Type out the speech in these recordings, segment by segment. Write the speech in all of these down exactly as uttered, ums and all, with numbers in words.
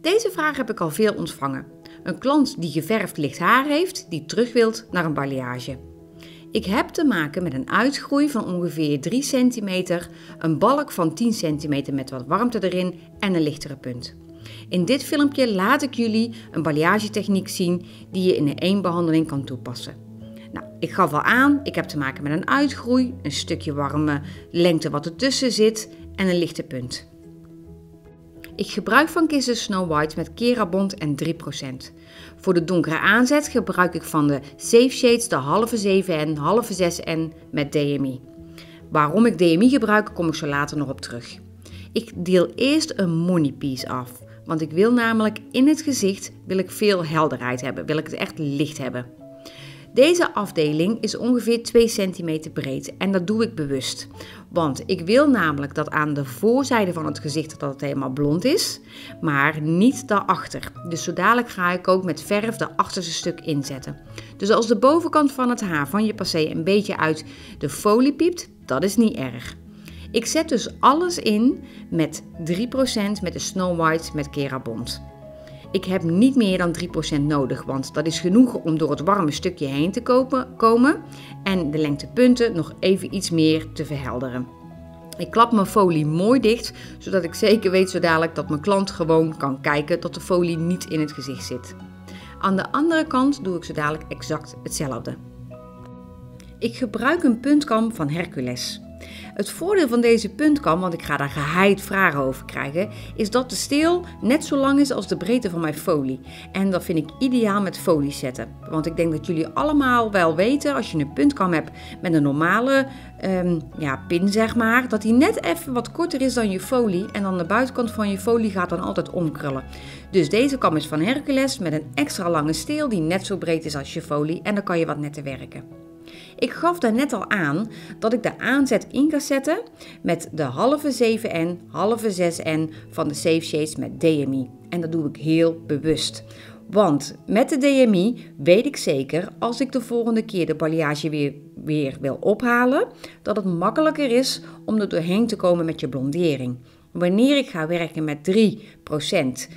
Deze vraag heb ik al veel ontvangen. Een klant die geverfd licht haar heeft, die terug wilt naar een balayage. Ik heb te maken met een uitgroei van ongeveer drie centimeter, een balk van tien centimeter met wat warmte erin en een lichtere punt. In dit filmpje laat ik jullie een balayage techniek zien die je in één behandeling kan toepassen. Nou, ik gaf al aan, ik heb te maken met een uitgroei, een stukje warme lengte wat ertussen zit en een lichte punt. Ik gebruik van Kis Snow White met Kerabond en drie procent. Voor de donkere aanzet gebruik ik van de Safe Shades de halve zeven N, halve zes N met D M I. Waarom ik D M I gebruik, kom ik zo later nog op terug. Ik deel eerst een money piece af, want ik wil namelijk in het gezicht wil ik veel helderheid hebben, wil ik het echt licht hebben. Deze afdeling is ongeveer twee centimeter breed en dat doe ik bewust. Want ik wil namelijk dat aan de voorzijde van het gezicht dat het helemaal blond is, maar niet daarachter. Dus zo dadelijk ga ik ook met verf de achterste stuk inzetten. Dus als de bovenkant van het haar van je passé een beetje uit de folie piept, dat is niet erg. Ik zet dus alles in met drie procent met de Snow White met Kerabond. Ik heb niet meer dan drie procent nodig, want dat is genoeg om door het warme stukje heen te komen en de lengtepunten nog even iets meer te verhelderen. Ik klap mijn folie mooi dicht, zodat ik zeker weet zo dadelijk dat mijn klant gewoon kan kijken dat de folie niet in het gezicht zit. Aan de andere kant doe ik zo dadelijk exact hetzelfde. Ik gebruik een puntkam van Hercules. Het voordeel van deze puntkam, want ik ga daar geheid vragen over krijgen, is dat de steel net zo lang is als de breedte van mijn folie. En dat vind ik ideaal met folie zetten. Want ik denk dat jullie allemaal wel weten, als je een puntkam hebt met een normale um, ja, pin zeg maar, dat die net even wat korter is dan je folie. En dan de buitenkant van je folie gaat dan altijd omkrullen. Dus deze kam is van Hercules met een extra lange steel die net zo breed is als je folie. En dan kan je wat netter werken. Ik gaf daar net al aan dat ik de aanzet in ga zetten met de halve zeven N, halve zes N van de Safe Shades met D M I. En dat doe ik heel bewust. Want met de D M I weet ik zeker, als ik de volgende keer de balayage weer, weer wil ophalen, dat het makkelijker is om er doorheen te komen met je blondering. Wanneer ik ga werken met drie procent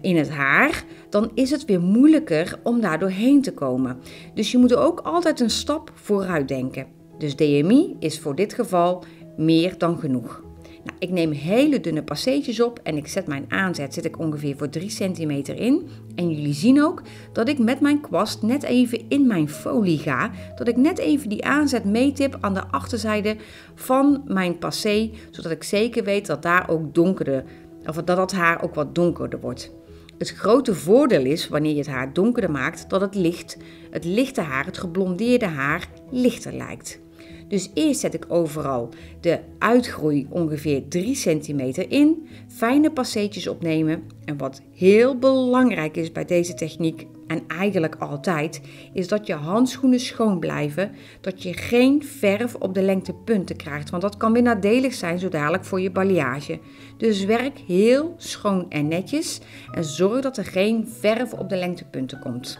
in het haar, dan is het weer moeilijker om daar doorheen te komen. Dus je moet er ook altijd een stap vooruit denken. Dus D M I is voor dit geval meer dan genoeg. Nou, ik neem hele dunne passeetjes op en ik zet mijn aanzet, zit ik ongeveer voor drie centimeter in. En jullie zien ook dat ik met mijn kwast net even in mijn folie ga. Dat ik net even die aanzet meetip aan de achterzijde van mijn passé, zodat ik zeker weet dat daar ook donkere of dat het haar ook wat donkerder wordt. Het grote voordeel is, wanneer je het haar donkerder maakt, dat het licht, het lichte haar, het geblondeerde haar, lichter lijkt. Dus eerst zet ik overal de uitgroei ongeveer drie centimeter in, fijne passeetjes opnemen. En wat heel belangrijk is bij deze techniek, en eigenlijk altijd, is dat je handschoenen schoon blijven, dat je geen verf op de lengtepunten krijgt, want dat kan weer nadelig zijn zo dadelijk voor je balayage. Dus werk heel schoon en netjes en zorg dat er geen verf op de lengtepunten komt.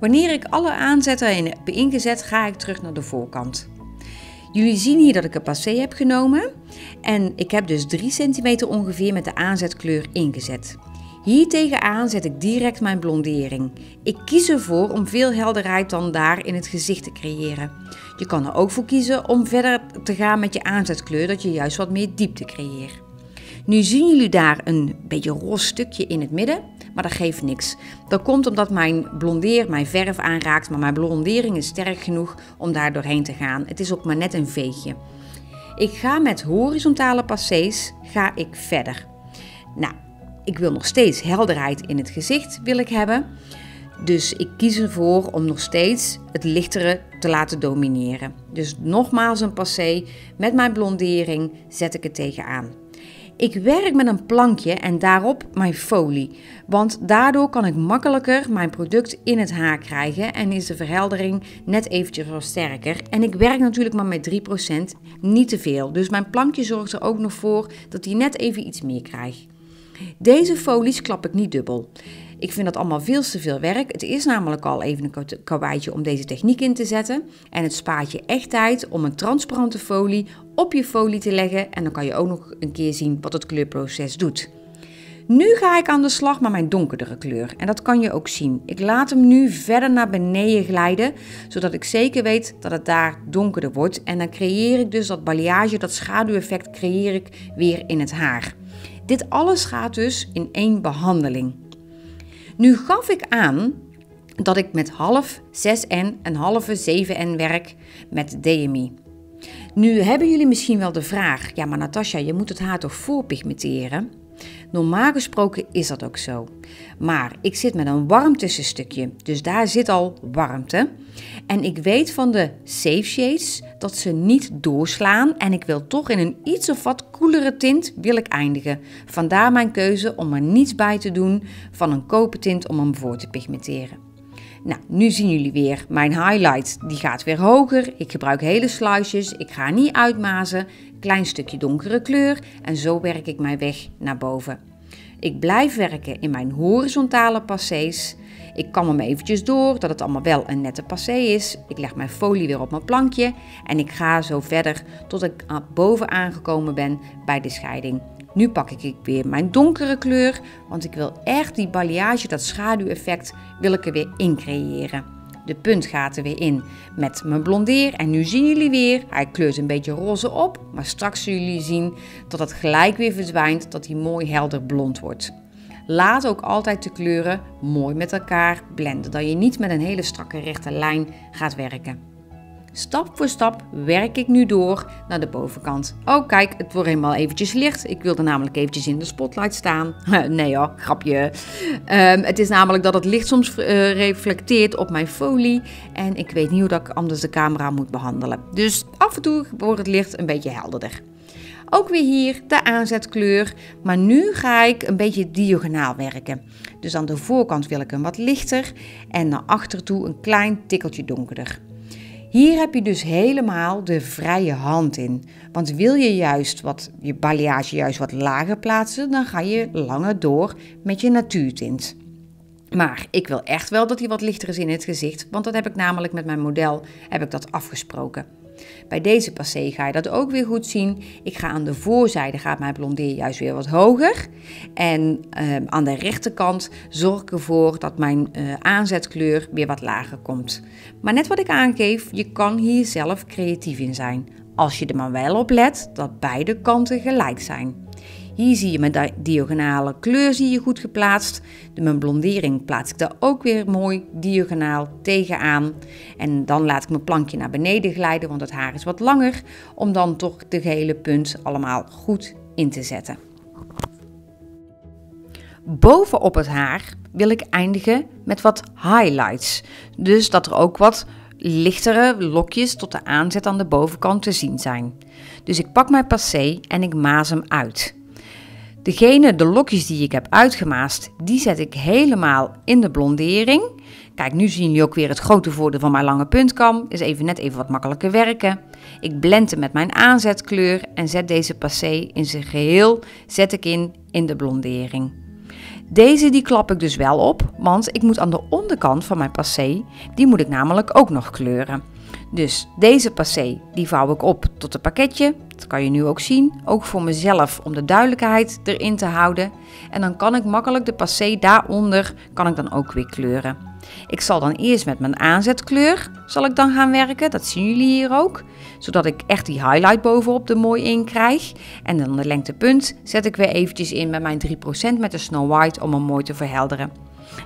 Wanneer ik alle aanzetten heb ingezet, ga ik terug naar de voorkant. Jullie zien hier dat ik een passé heb genomen en ik heb dus drie centimeter ongeveer met de aanzetkleur ingezet. Hier tegenaan zet ik direct mijn blondering. Ik kies ervoor om veel helderheid dan daar in het gezicht te creëren. Je kan er ook voor kiezen om verder te gaan met je aanzetkleur, dat je juist wat meer diepte creëert. Nu zien jullie daar een beetje roze stukje in het midden, maar dat geeft niks. Dat komt omdat mijn blondeer mijn verf aanraakt, maar mijn blondering is sterk genoeg om daar doorheen te gaan. Het is ook maar net een veegje. Ik ga met horizontale passés ga ik verder. Nou, ik wil nog steeds helderheid in het gezicht wil ik hebben. Dus ik kies ervoor om nog steeds het lichtere te laten domineren. Dus nogmaals een passé met mijn blondering zet ik het tegenaan. Ik werk met een plankje en daarop mijn folie, want daardoor kan ik makkelijker mijn product in het haar krijgen en is de verheldering net eventjes wat sterker. En ik werk natuurlijk maar met drie procent, niet te veel, dus mijn plankje zorgt er ook nog voor dat hij net even iets meer krijgt. Deze folies klap ik niet dubbel. Ik vind dat allemaal veel te veel werk. Het is namelijk al even een karweitje om deze techniek in te zetten. En het spaart je echt tijd om een transparante folie op je folie te leggen. En dan kan je ook nog een keer zien wat het kleurproces doet. Nu ga ik aan de slag met mijn donkerdere kleur. En dat kan je ook zien. Ik laat hem nu verder naar beneden glijden. Zodat ik zeker weet dat het daar donkerder wordt. En dan creëer ik dus dat balayage, dat schaduweffect creëer ik weer in het haar. Dit alles gaat dus in één behandeling. Nu gaf ik aan dat ik met half zes N en halve zeven N werk met D M I. Nu hebben jullie misschien wel de vraag, ja maar Natasja, je moet het haar toch voorpigmenteren? Normaal gesproken is dat ook zo. Maar ik zit met een warm tussenstukje, dus daar zit al warmte. En ik weet van de Safe Shades dat ze niet doorslaan en ik wil toch in een iets of wat koelere tint wil ik eindigen. Vandaar mijn keuze om er niets bij te doen van een kopertint om hem voor te pigmenteren. Nou, nu zien jullie weer mijn highlight. Die gaat weer hoger. Ik gebruik hele sluisjes. Ik ga niet uitmazen. Klein stukje donkere kleur. En zo werk ik mij weg naar boven. Ik blijf werken in mijn horizontale passés. Ik kam hem eventjes door, dat het allemaal wel een nette passé is. Ik leg mijn folie weer op mijn plankje. En ik ga zo verder tot ik bovenaan gekomen ben bij de scheiding. Nu pak ik weer mijn donkere kleur, want ik wil echt die balayage, dat schaduweffect, wil ik er weer in creëren. De punt gaat er weer in met mijn blondeer en nu zien jullie weer, hij kleurt een beetje roze op, maar straks zullen jullie zien dat het gelijk weer verdwijnt, dat hij mooi helder blond wordt. Laat ook altijd de kleuren mooi met elkaar blenden, dat je niet met een hele strakke rechte lijn gaat werken. Stap voor stap werk ik nu door naar de bovenkant. Oh kijk, het wordt helemaal eventjes licht. Ik wilde namelijk eventjes in de spotlight staan. Nee hoor, grapje. Um, het is namelijk dat het licht soms uh, reflecteert op mijn folie. En ik weet niet hoe dat ik anders de camera moet behandelen. Dus af en toe wordt het licht een beetje helderder. Ook weer hier de aanzetkleur. Maar nu ga ik een beetje diagonaal werken. Dus aan de voorkant wil ik hem wat lichter. En naar achter toe een klein tikkeltje donkerder. Hier heb je dus helemaal de vrije hand in. Want wil je juist wat, je balayage juist wat lager plaatsen, dan ga je langer door met je natuurtint. Maar ik wil echt wel dat hij wat lichter is in het gezicht, want dat heb ik namelijk met mijn model heb ik dat afgesproken. Bij deze passé ga je dat ook weer goed zien. Ik ga aan de voorzijde gaat mijn blondeer juist weer wat hoger. En uh, aan de rechterkant zorg ik ervoor dat mijn uh, aanzetkleur weer wat lager komt. Maar net wat ik aangeef, je kan hier zelf creatief in zijn. Als je er maar wel op let dat beide kanten gelijk zijn. Hier zie je mijn diagonale kleur zie je goed geplaatst. De, mijn blondering plaats ik daar ook weer mooi diagonaal tegenaan. En dan laat ik mijn plankje naar beneden glijden, want het haar is wat langer. Om dan toch de gehele punt allemaal goed in te zetten. Bovenop het haar wil ik eindigen met wat highlights. Dus dat er ook wat lichtere lokjes tot de aanzet aan de bovenkant te zien zijn. Dus ik pak mijn passé en ik maas hem uit. Degene, de lokjes die ik heb uitgemaast, die zet ik helemaal in de blondering. Kijk, nu zien jullie ook weer het grote voordeel van mijn lange puntkam. Is even net even wat makkelijker werken. Ik blend hem met mijn aanzetkleur en zet deze passé in zijn geheel zet ik in, in de blondering. Deze die klap ik dus wel op, want ik moet aan de onderkant van mijn passé, die moet ik namelijk ook nog kleuren. Dus deze passé die vouw ik op tot een pakketje. Dat kan je nu ook zien. Ook voor mezelf om de duidelijkheid erin te houden. En dan kan ik makkelijk de passé daaronder kan ik dan ook weer kleuren. Ik zal dan eerst met mijn aanzetkleur zal ik dan gaan werken. Dat zien jullie hier ook. Zodat ik echt die highlight bovenop er mooi in krijg. En dan de lengtepunt zet ik weer eventjes in met mijn drie procent met de Snow White om hem mooi te verhelderen.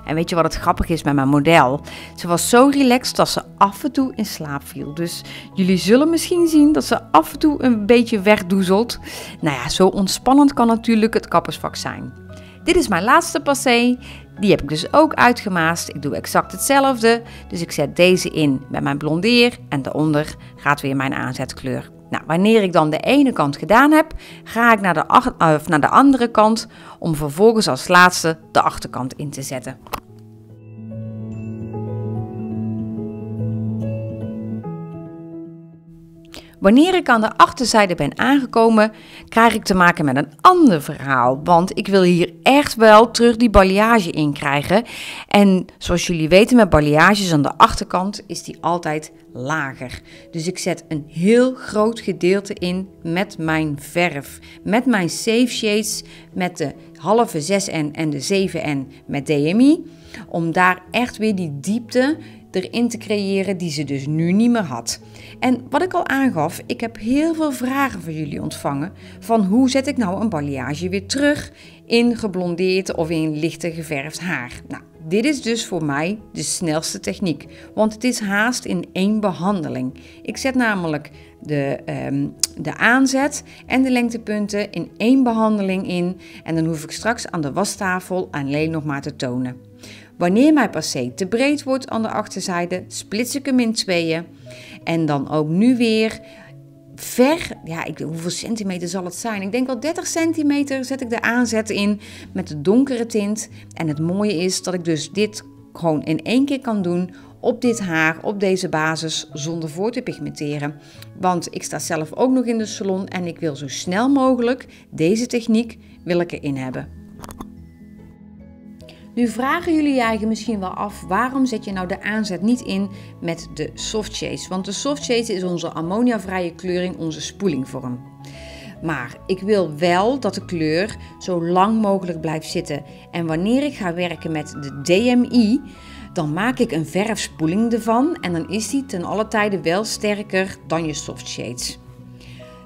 En weet je wat het grappig is met mijn model? Ze was zo relaxed dat ze af en toe in slaap viel. Dus jullie zullen misschien zien dat ze af en toe een beetje wegdoezelt. Nou ja, zo ontspannend kan natuurlijk het kappersvak zijn. Dit is mijn laatste passé. Die heb ik dus ook uitgemaast. Ik doe exact hetzelfde. Dus ik zet deze in met mijn blondeer. En daaronder gaat weer mijn aanzetkleur. Nou, wanneer ik dan de ene kant gedaan heb, ga ik naar de, ach- of naar de andere kant om vervolgens als laatste de achterkant in te zetten. Wanneer ik aan de achterzijde ben aangekomen, krijg ik te maken met een ander verhaal. Want ik wil hier echt wel terug die balayage in krijgen. En zoals jullie weten met balayages aan de achterkant is die altijd lager. Dus ik zet een heel groot gedeelte in met mijn verf. Met mijn Safe Shades, met de halve zes N en de zeven N met D M I. Om daar echt weer die diepte erin te creëren die ze dus nu niet meer had. En wat ik al aangaf, ik heb heel veel vragen van jullie ontvangen van hoe zet ik nou een balayage weer terug in geblondeerd of in lichter geverfd haar. Nou, dit is dus voor mij de snelste techniek, want het is haast in één behandeling. Ik zet namelijk de, um, de aanzet en de lengtepunten in één behandeling in en dan hoef ik straks aan de wastafel alleen nog maar te tonen. Wanneer mijn passé te breed wordt aan de achterzijde, splits ik hem in tweeën. En dan ook nu weer ver, ja, ik, hoeveel centimeter zal het zijn? Ik denk wel dertig centimeter zet ik de aanzet in met de donkere tint. En het mooie is dat ik dus dit gewoon in één keer kan doen op dit haar, op deze basis, zonder voor te pigmenteren. Want ik sta zelf ook nog in de salon en ik wil zo snel mogelijk deze techniek wil ik erin hebben. Nu vragen jullie je misschien wel af, waarom zet je nou de aanzet niet in met de soft shades? Want de soft shades is onze ammoniavrije kleuring, onze spoelingvorm. Maar ik wil wel dat de kleur zo lang mogelijk blijft zitten. En wanneer ik ga werken met de D M I, dan maak ik een verfspoeling ervan. En dan is die ten alle tijde wel sterker dan je soft shades.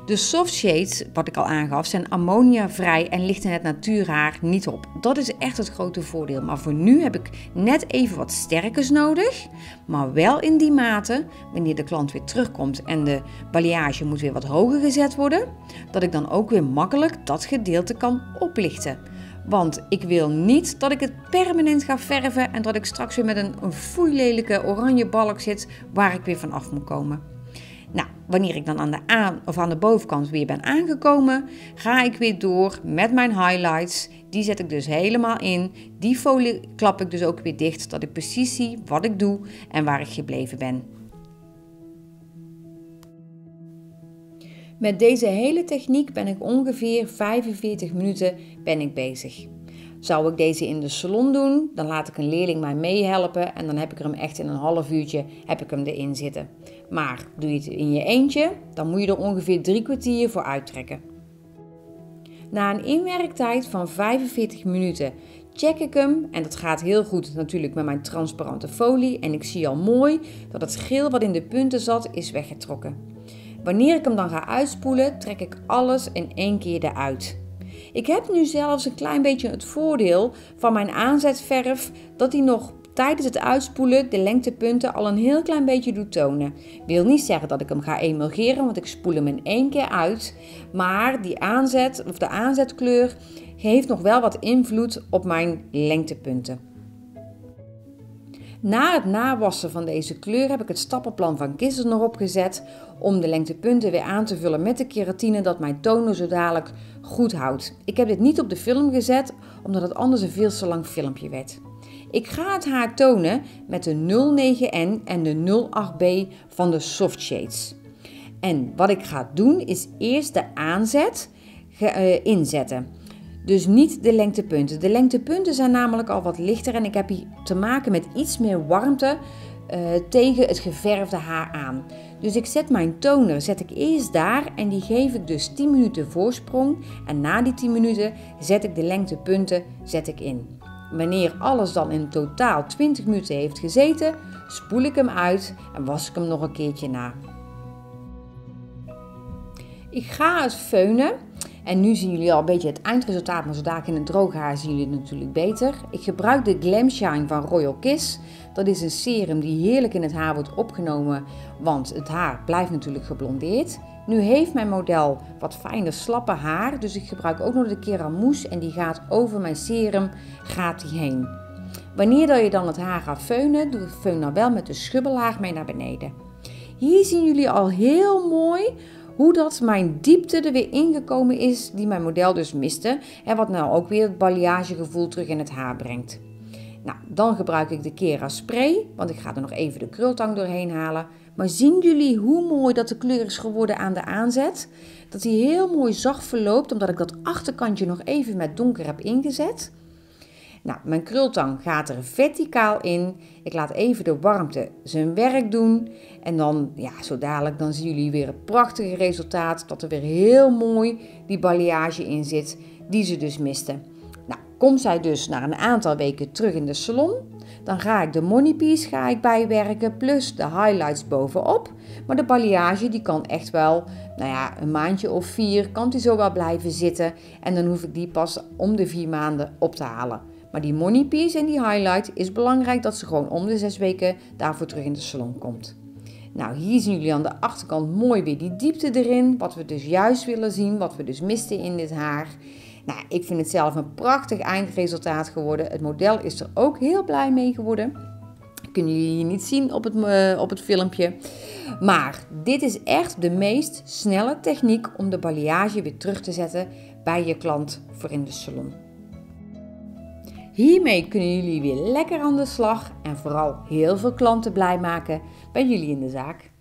De soft shades, wat ik al aangaf, zijn ammoniavrij en lichten het natuurhaar niet op. Dat is echt het grote voordeel. Maar voor nu heb ik net even wat sterkers nodig. Maar wel in die mate, wanneer de klant weer terugkomt en de balayage moet weer wat hoger gezet worden, dat ik dan ook weer makkelijk dat gedeelte kan oplichten. Want ik wil niet dat ik het permanent ga verven en dat ik straks weer met een, een foeilelijke oranje balk zit waar ik weer vanaf moet komen. Nou, wanneer ik dan aan de, aan, of aan de bovenkant weer ben aangekomen, ga ik weer door met mijn highlights. Die zet ik dus helemaal in. Die folie klap ik dus ook weer dicht, dat ik precies zie wat ik doe en waar ik gebleven ben. Met deze hele techniek ben ik ongeveer vijfenveertig minuten ben ik bezig. Zou ik deze in de salon doen, dan laat ik een leerling mij meehelpen en dan heb ik hem echt in een half uurtje heb ik hem erin zitten. Maar doe je het in je eentje, dan moet je er ongeveer drie kwartier voor uittrekken. Na een inwerktijd van vijfenveertig minuten check ik hem en dat gaat heel goed natuurlijk met mijn transparante folie en ik zie al mooi dat het geel wat in de punten zat is weggetrokken. Wanneer ik hem dan ga uitspoelen, trek ik alles in één keer eruit. Ik heb nu zelfs een klein beetje het voordeel van mijn aanzetverf dat hij nog tijdens het uitspoelen de lengtepunten al een heel klein beetje doet tonen. Wil niet zeggen dat ik hem ga emulgeren, want ik spoel hem in één keer uit. Maar die aanzet, of de aanzetkleur heeft nog wel wat invloed op mijn lengtepunten. Na het nawassen van deze kleur heb ik het stappenplan van Kis er nog op gezet om de lengtepunten weer aan te vullen met de keratine dat mijn toner zo dadelijk goed houdt. Ik heb dit niet op de film gezet omdat het anders een veel te lang filmpje werd. Ik ga het haar tonen met de nul negen N en de nul acht B van de soft shades. En wat ik ga doen is eerst de aanzet inzetten. Dus niet de lengtepunten. De lengtepunten zijn namelijk al wat lichter en ik heb hier te maken met iets meer warmte uh, tegen het geverfde haar aan. Dus ik zet mijn toner, zet ik eerst daar en die geef ik dus tien minuten voorsprong. En na die tien minuten zet ik de lengtepunten zet ik in. Wanneer alles dan in totaal twintig minuten heeft gezeten, spoel ik hem uit en was ik hem nog een keertje na. Ik ga het feunen. En nu zien jullie al een beetje het eindresultaat, maar zodra ik in het droge haar zien jullie het natuurlijk beter. Ik gebruik de Glam Shine van Royal Kiss. Dat is een serum die heerlijk in het haar wordt opgenomen, want het haar blijft natuurlijk geblondeerd. Nu heeft mijn model wat fijner slappe haar, dus ik gebruik ook nog de Kerabond en die gaat over mijn serum gaat die heen. Wanneer je dan het haar gaat feunen, doe ik feun dan wel met de schubbelaag mee naar beneden. Hier zien jullie al heel mooi hoe dat mijn diepte er weer ingekomen is die mijn model dus miste. En wat nou ook weer het balayagegevoel terug in het haar brengt. Nou, dan gebruik ik de Kera spray, want ik ga er nog even de krultang doorheen halen. Maar zien jullie hoe mooi dat de kleur is geworden aan de aanzet? Dat hij heel mooi zacht verloopt, omdat ik dat achterkantje nog even met donker heb ingezet. Nou, mijn krultang gaat er verticaal in. Ik laat even de warmte zijn werk doen. En dan, ja, zo dadelijk, dan zien jullie weer het prachtige resultaat. Dat er weer heel mooi die balayage in zit, die ze dus misten. Nou, komt zij dus na een aantal weken terug in de salon. Dan ga ik de moneypiece ga ik bijwerken, plus de highlights bovenop. Maar de balayage die kan echt wel, nou ja, een maandje of vier, kan die zo wel blijven zitten. En dan hoef ik die pas om de vier maanden op te halen. Maar die moneypiece en die highlight is belangrijk dat ze gewoon om de zes weken daarvoor terug in de salon komt. Nou, hier zien jullie aan de achterkant mooi weer die diepte erin. Wat we dus juist willen zien, wat we dus misten in dit haar. Nou, ik vind het zelf een prachtig eindresultaat geworden. Het model is er ook heel blij mee geworden. Dat kunnen jullie hier niet zien op het, uh, op het filmpje. Maar dit is echt de meest snelle techniek om de balayage weer terug te zetten bij je klant voor in de salon. Hiermee kunnen jullie weer lekker aan de slag en vooral heel veel klanten blij maken bij jullie in de zaak.